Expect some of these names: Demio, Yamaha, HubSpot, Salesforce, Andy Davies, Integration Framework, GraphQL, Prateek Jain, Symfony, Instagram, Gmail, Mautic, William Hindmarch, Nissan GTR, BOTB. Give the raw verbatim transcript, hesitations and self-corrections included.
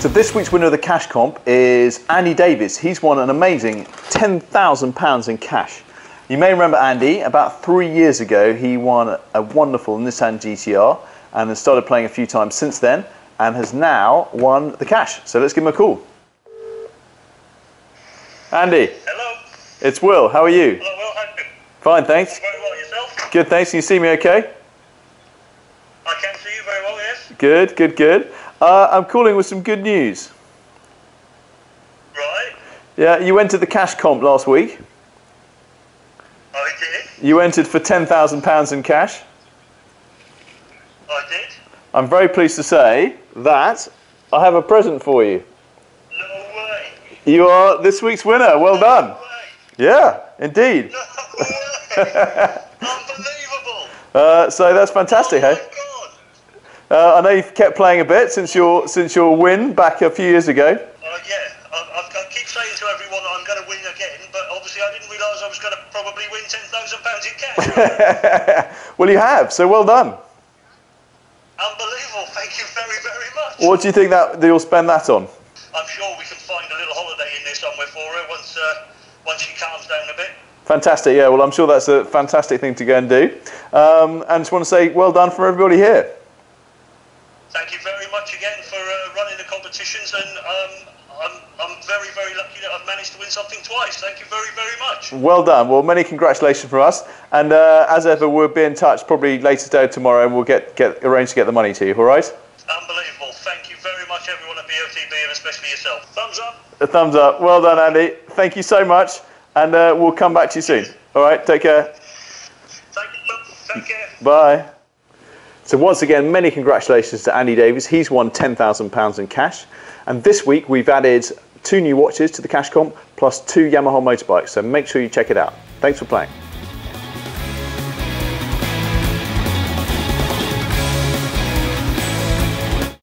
So this week's winner of the cash comp is Andy Davies. He's won an amazing ten thousand pounds in cash. You may remember Andy, about three years ago, he won a wonderful Nissan G T R and has started playing a few times since then and has now won the cash. So let's give him a call. Andy. Hello. It's Will. How are you? Hello, Will. How are you? Fine, thanks. I'm very well. Yourself? Good, thanks. Can you see me okay? I can see you very well, yes. Good, good, good. Uh, I'm calling with some good news. Right. Yeah, you entered the cash comp last week. I did. You entered for ten thousand pounds in cash. I did. I'm very pleased to say that I have a present for you. No way. You are this week's winner. Well no done. Way. Yeah, indeed. No way. Unbelievable. Uh, so that's fantastic, oh hey? Uh, I know you've kept playing a bit since your since your win back a few years ago. Uh, yeah, I, I keep saying to everyone that I'm going to win again, but obviously I didn't realise I was going to probably win ten thousand pounds in cash. Well, you have, so well done. Unbelievable! Thank you very, very much. What do you think that you'll spend that on? I'm sure we can find a little holiday in there somewhere for her once uh, once she calms down a bit. Fantastic. Yeah. Well, I'm sure that's a fantastic thing to go and do. Um, and just want to say well done from everybody here. Thank you very much again for uh, running the competitions, and um, I'm, I'm very, very lucky that I've managed to win something twice. Thank you very, very much. Well done. Well, many congratulations from us, and uh, as ever, we'll be in touch probably later today or tomorrow, and we'll get, get arrange to get the money to you, all right? Unbelievable. Thank you very much, everyone at B O T B, and especially yourself. Thumbs up. A thumbs up. Well done, Andy. Thank you so much, and uh, we'll come back to you soon. All right, take care. Thank you. Take care. Bye. So once again, many congratulations to Andy Davies. He's won ten thousand pounds in cash. And this week we've added two new watches to the cash comp, plus two Yamaha motorbikes. So make sure you check it out. Thanks for playing.